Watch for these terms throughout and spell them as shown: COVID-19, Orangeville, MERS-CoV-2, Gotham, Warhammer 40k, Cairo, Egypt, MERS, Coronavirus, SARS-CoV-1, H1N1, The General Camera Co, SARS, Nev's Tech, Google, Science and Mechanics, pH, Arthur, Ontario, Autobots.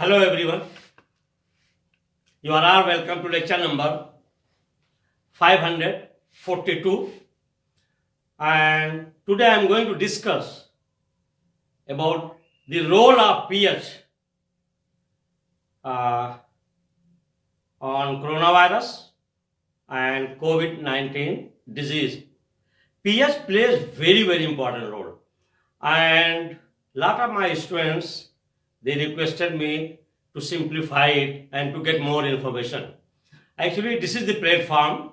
Hello everyone, you are all welcome to lecture number 542, and today I am going to discuss about the role of pH on coronavirus and COVID-19 disease. pH plays very important role, and lot of my students, they requested me to simplify it and to get more information. Actually, this is the platform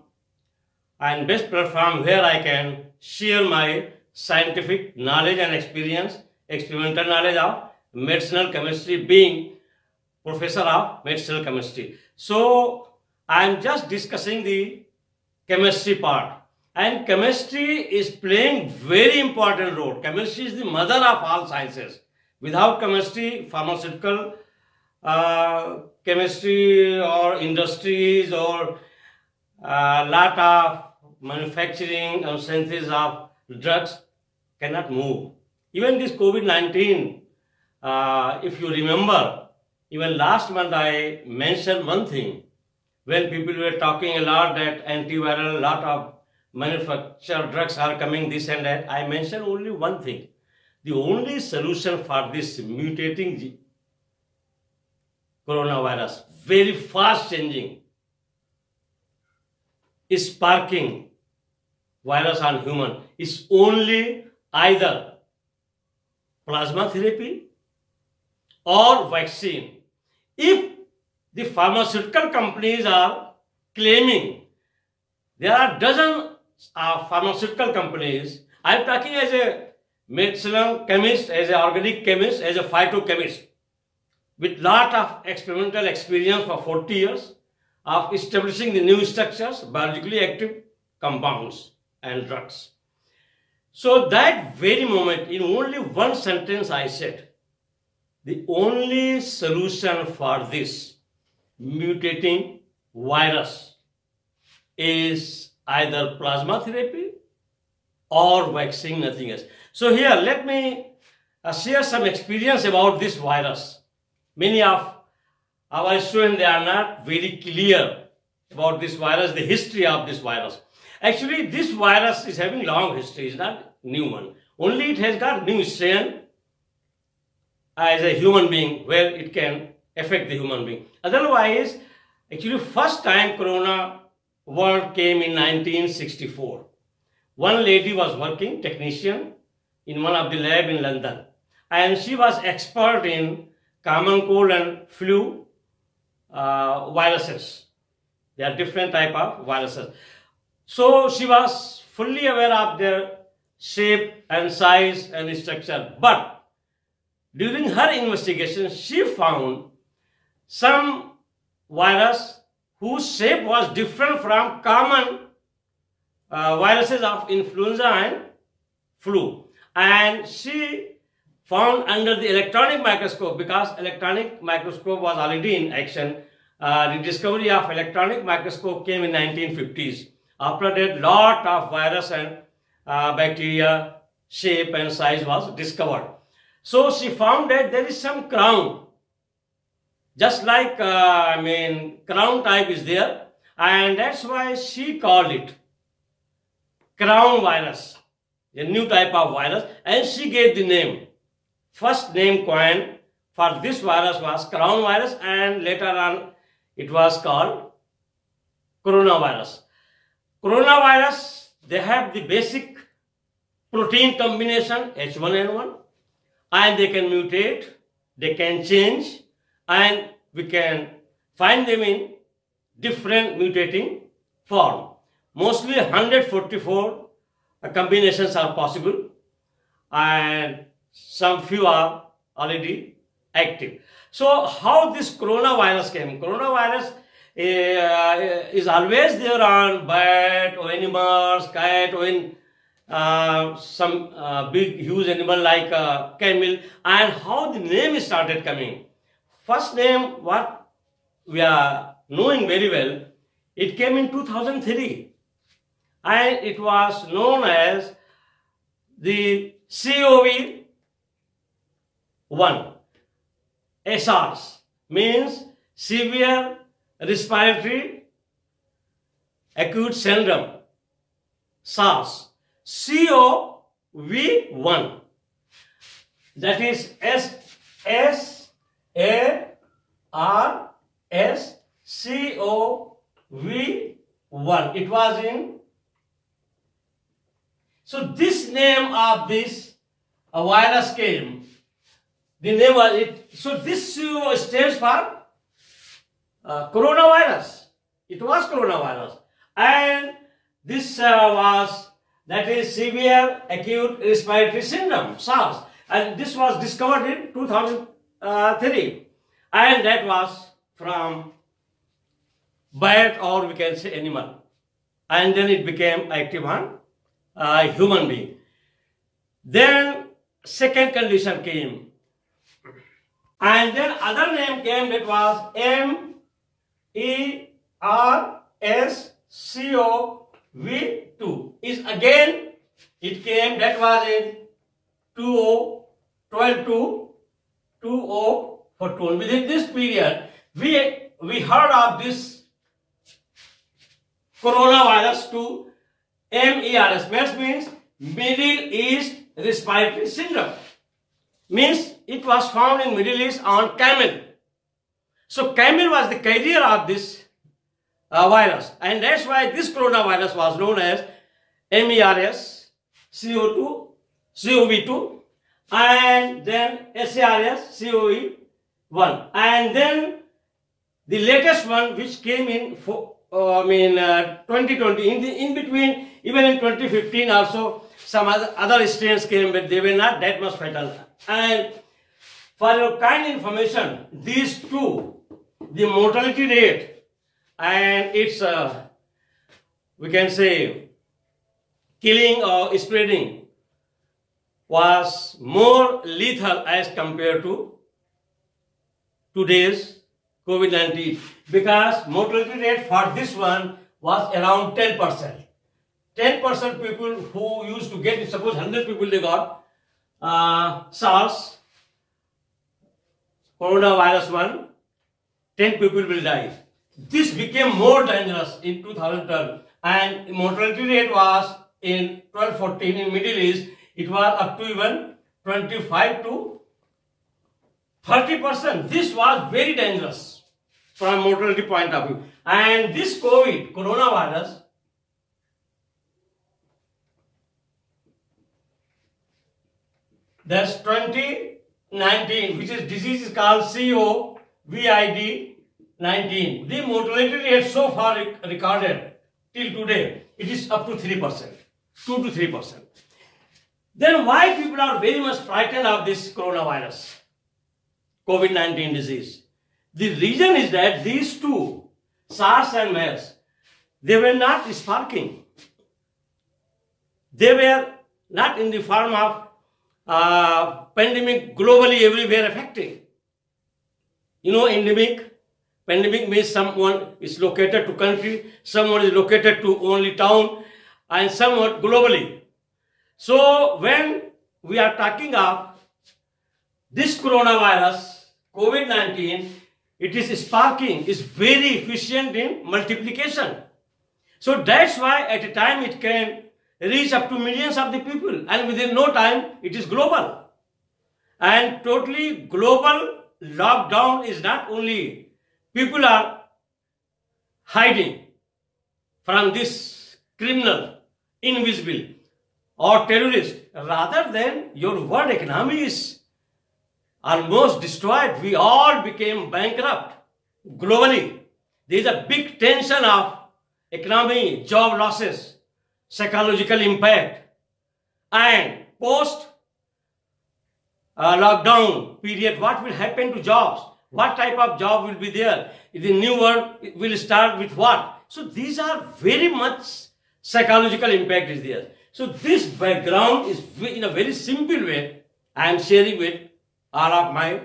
and best platform where I can share my scientific knowledge and experience, experimental knowledge of medicinal chemistry, being professor of medicinal chemistry. So, I am just discussing the chemistry part, and chemistry is playing very important role. Chemistry is the mother of all sciences. Without chemistry, pharmaceutical chemistry or industries or lot of manufacturing and synthesis of drugs cannot move. Even this COVID-19, if you remember, even last month I mentioned one thing when people were talking a lot that antiviral, lot of manufactured drugs are coming, this and that. I mentioned only one thing. The only solution for this mutating coronavirus, very fast changing, is sparking virus on human, is only either plasma therapy or vaccine. If the pharmaceutical companies are claiming, there are dozens of pharmaceutical companies, I am talking as a medicinal chemist, as an organic chemist, as a phytochemist with lot of experimental experience for 40 years of establishing the new structures, biologically active compounds and drugs. So that very moment, in only one sentence I said, the only solution for this mutating virus is either plasma therapy or vaccine, nothing else. So here let me share some experience about this virus. Many of our students, they are not very clear about this virus, the history of this virus. Actually, this virus is having long history, it's not new one. Only it has got new strain as a human being where it can affect the human being. Otherwise, actually first time corona word came in 1964. One lady was working, technician, in one of the lab in London, and she was expert in common cold and flu viruses. They are different type of viruses. So she was fully aware of their shape and size and structure. But during her investigation, she found some virus whose shape was different from common viruses of influenza and flu, and she found under the electronic microscope, because electronic microscope was already in action. The discovery of electronic microscope came in 1950s. After that, lot of virus and bacteria shape and size was discovered. So she found that there is some crown, just like crown type is there, and that's why she called it crown virus, a new type of virus, and she gave the name. First name coined for this virus was crown virus, and later on it was called coronavirus. Coronavirus, they have the basic protein combination H1N1, and they can mutate, they can change, and we can find them in different mutating form. Mostly 144 combinations are possible, and some few are already active. So how this coronavirus came? Coronavirus is always there on bat or animals, cat, or in some big huge animal like camel. And how the name started coming? First name, what we are knowing very well, it came in 2003. And it was known as the SARS-CoV-1, SARS, means severe respiratory acute syndrome, SARS, CoV-1, that is SARS-CoV-1. It was in. So this name of this virus came. The name was it. So this CO stands for coronavirus. It was coronavirus, and this was, that is, severe acute respiratory syndrome, SARS, and this was discovered in 2003, and that was from bat, or we can say animal, and then it became active on human being. Then second condition came, and then other name came, that was MERS-CoV-2 is again it came, that was in 2012 to 2014. Within this period we heard of this coronavirus to MERS. MERS means Middle East Respiratory Syndrome, means it was found in Middle East on camel. So camel was the carrier of this virus, and that's why this coronavirus was known as MERS-CoV-2, and then SARS-CoV-1, and then the latest one which came in 2020. In between, even in 2015 also, some other strains came, but they were not that much fatal. And for your kind information, these two, the mortality rate and its we can say killing or spreading, was more lethal as compared to today's COVID-19, because mortality rate for this one was around 10%. 10% people who used to get, suppose 100 people they got SARS coronavirus one, 10 people will die. This became more dangerous in 2012, and mortality rate was in 12-14 in Middle East. It was up to even 25 to 30%. This was very dangerous from mortality point of view. And this COVID coronavirus that's 2019, which is disease is called COVID-19. The mortality rate so far recorded till today, it is up to 3%, 2 to 3%. Then why people are very much frightened of this coronavirus, COVID-19 disease? The reason is that these two, SARS and MERS, they were not sparking. They were not in the form of pandemic globally everywhere affecting. You know, endemic. Pandemic means someone is located to country, someone is located to only town, and somewhat globally. So when we are talking of this coronavirus, COVID-19, it is sparking, is very efficient in multiplication. So that's why at a time it can reach up to millions of the people, and within no time it is global. And totally global lockdown is not only people are hiding from this criminal, invisible or terrorist. Rather than your world economy is almost destroyed. We all became bankrupt globally. There is a big tension of economy, job losses, psychological impact, and post lockdown period, what will happen to jobs? What type of job will be there? The new world will start with what? So these are very much psychological impact is there. So this background is in a very simple way I am sharing with all of my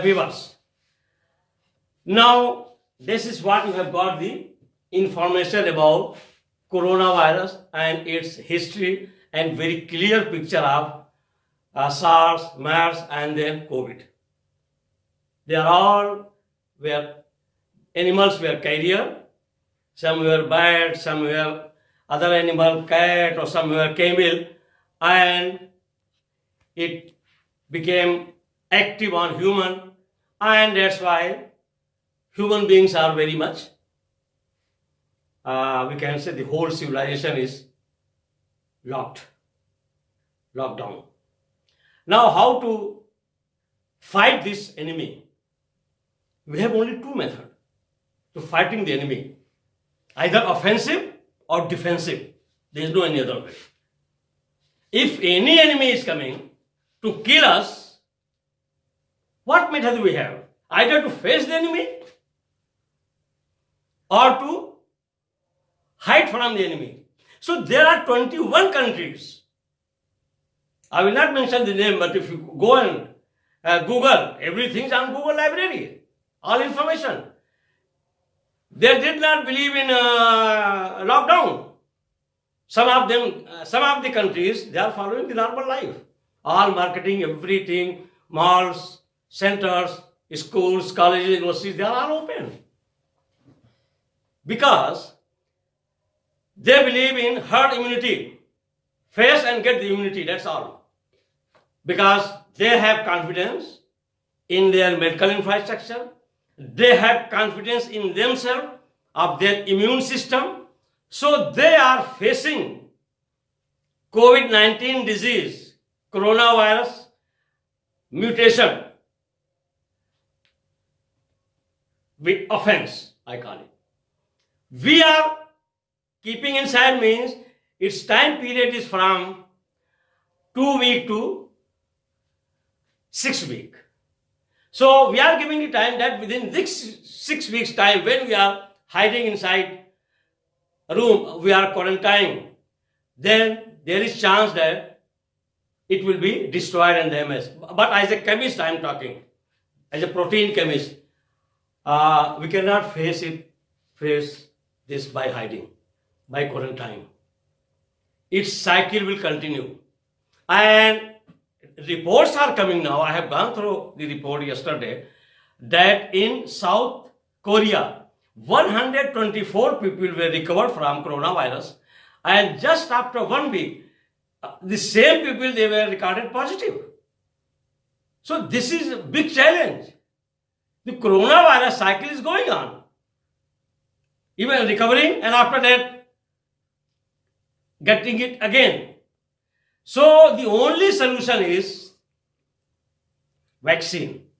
viewers. Now this is what you have got the information about coronavirus and its history, and very clear picture of SARS, MERS, and then COVID. They are all were animals were carrier, some were birds, some were other animal, cat or some were camel, and it became active on human, and that's why human beings are very much, we can say the whole civilization is locked down. Now how to fight this enemy? We have only two methods to fighting the enemy, either offensive or defensive. There is no any other way. If any enemy is coming to kill us, what method we have? Either to face the enemy or to hide from the enemy. So there are 21 countries. I will not mention the name, but if you go and Google, everything's on Google library, all information. They did not believe in lockdown. Some of them, some of the countries, they are following the normal life. All marketing, everything, malls, centers, schools, colleges, universities, they are all open. Because they believe in herd immunity. Face and get the immunity, that's all. Because they have confidence in their medical infrastructure. They have confidence in themselves, of their immune system. So they are facing COVID-19 disease, coronavirus mutation with offense, I call it. We are keeping inside means its time period is from 2 weeks to 6 weeks. So we are giving the time that within this 6 weeks time, when we are hiding inside room, we are quarantined, then there is chance that it will be destroyed and damaged. But as a chemist I am talking, as a protein chemist, we cannot face this by hiding, by quarantine. Its cycle will continue. And reports are coming now. I have gone through the report yesterday that in South Korea, 124 people were recovered from coronavirus, and just after 1 week, the same people, they were recorded positive. So this is a big challenge. The coronavirus cycle is going on. Even recovering, and after that, getting it again. So the only solution is vaccine.